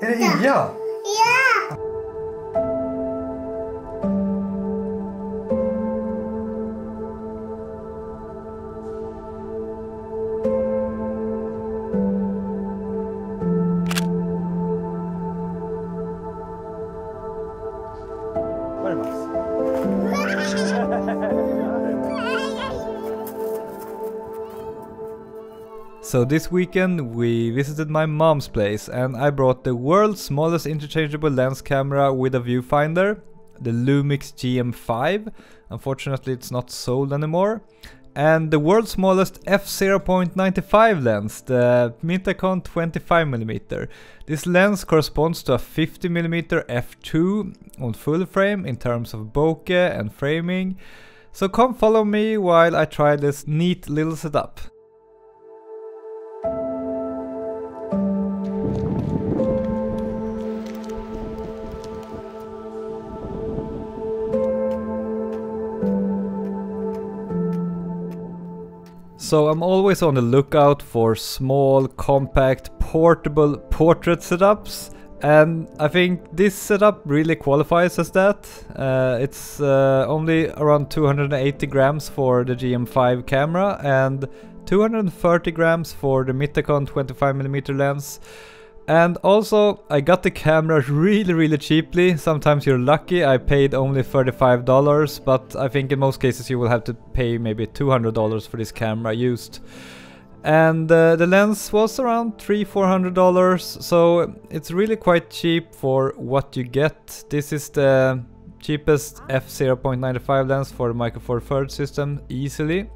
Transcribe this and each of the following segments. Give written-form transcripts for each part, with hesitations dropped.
Är det Ia? Ja! Var är Max? So this weekend we visited my mom's place and I brought the world's smallest interchangeable lens camera with a viewfinder, the Lumix GM5. Unfortunately it's not sold anymore. And the world's smallest f0.95 lens, the Mitakon 25mm. This lens corresponds to a 50mm f2 on full frame in terms of bokeh and framing. So come follow me while I try this neat little setup. So I'm always on the lookout for small, compact, portable portrait setups, and I think this setup really qualifies as that. It's only around 280 grams for the GM5 camera and 230 grams for the Mitakon 25mm lens. And also, I got the camera really cheaply. Sometimes you're lucky. I paid only $35, but I think in most cases you will have to pay maybe $200 for this camera used. And the lens was around $300-$400, so it's really quite cheap for what you get. This is the cheapest f0.95 lens for the Micro Four Third system, easily.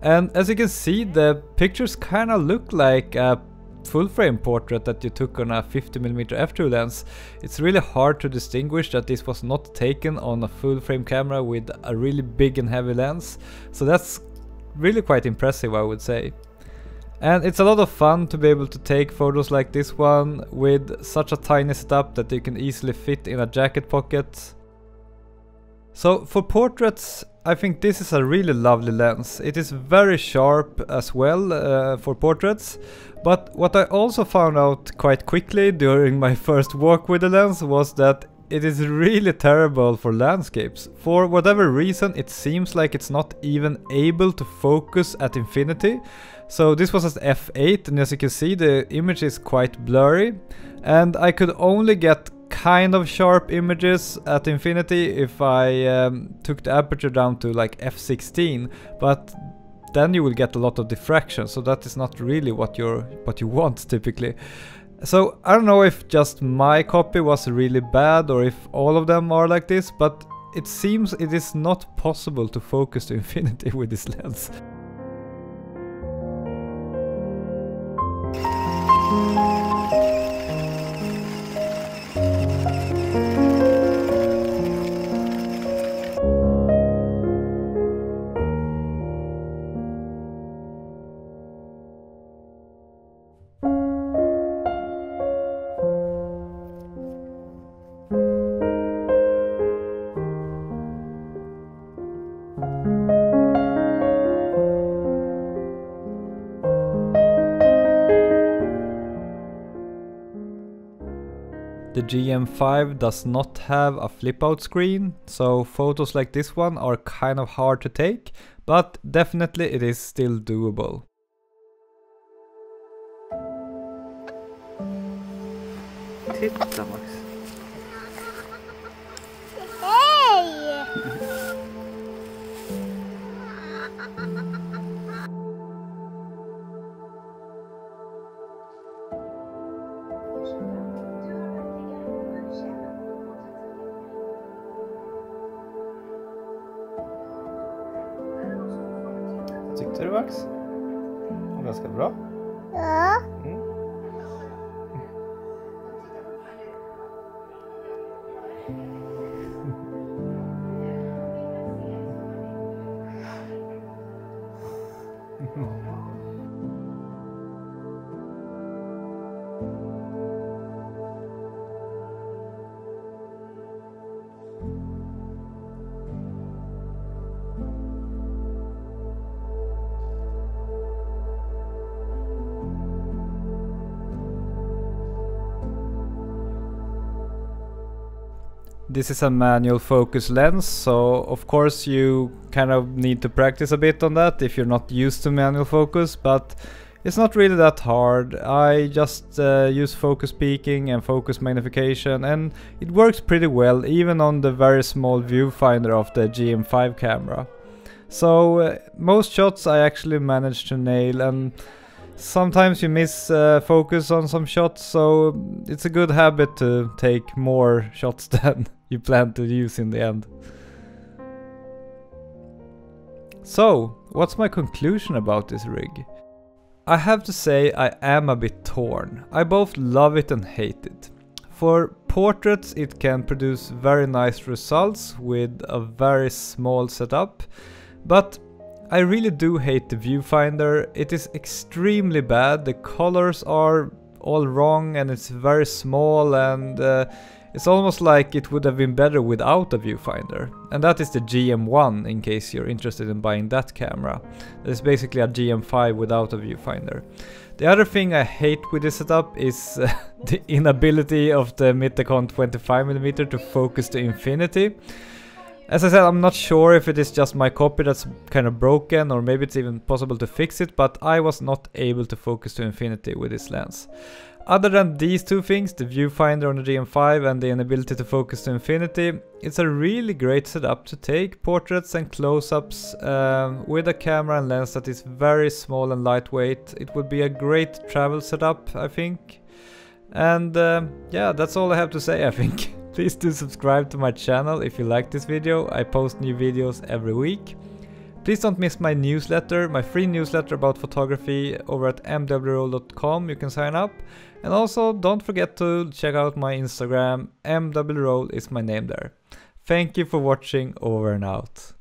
And as you can see, the pictures kind of look like a full frame portrait that you took on a 50mm f2 lens. It's really hard to distinguish that this was not taken on a full frame camera with a really big and heavy lens. So that's really quite impressive, I would say. And it's a lot of fun to be able to take photos like this one with such a tiny setup that you can easily fit in a jacket pocket. So for portraits, I think this is a really lovely lens. It is very sharp as well for portraits, but what I also found out quite quickly during my first walk with the lens was that it is really terrible for landscapes. For whatever reason, it seems like it's not even able to focus at infinity. So this was at f8, and as you can see, the image is quite blurry, and I could only get kind of sharp images at infinity if I took the aperture down to like f16, but then you will get a lot of diffraction, so that is not really what you want typically. So I don't know if just my copy was really bad or if all of them are like this, but it seems it is not possible to focus to infinity with this lens. The GM5 does not have a flip-out screen, so photos like this one are kind of hard to take, but definitely it is still doable. Titta Max! Hey! Tyckte du Max? Ganska bra. Ja. Mm. This is a manual focus lens, so of course you kind of need to practice a bit on that if you're not used to manual focus, but it's not really that hard. I just use focus peaking and focus magnification, and it works pretty well even on the very small viewfinder of the GM5 camera. So most shots I actually manage to nail, and sometimes you miss focus on some shots, so it's a good habit to take more shots than you plan to use in the end. So, what's my conclusion about this rig? I have to say I am a bit torn. I both love it and hate it. For portraits it can produce very nice results with a very small setup, but I really do hate the viewfinder. It is extremely bad, the colors are all wrong and it's very small, and it's almost like it would have been better without a viewfinder. And that is the GM1 in case you're interested in buying that camera. It's basically a GM5 without a viewfinder. The other thing I hate with this setup is the inability of the Mitakon 25mm to focus to infinity. As I said, I'm not sure if it is just my copy that's kind of broken, or maybe it's even possible to fix it, but I was not able to focus to infinity with this lens. Other than these two things, the viewfinder on the GM5 and the inability to focus to infinity, it's a really great setup to take portraits and close-ups with a camera and lens that is very small and lightweight. It would be a great travel setup, I think. And yeah, that's all I have to say, I think. Please do subscribe to my channel if you like this video. I post new videos every week. Please don't miss my newsletter, my free newsletter about photography over at MWRoll.com. You can sign up. And also don't forget to check out my Instagram. MWRoll is my name there. Thank you for watching. Over and out.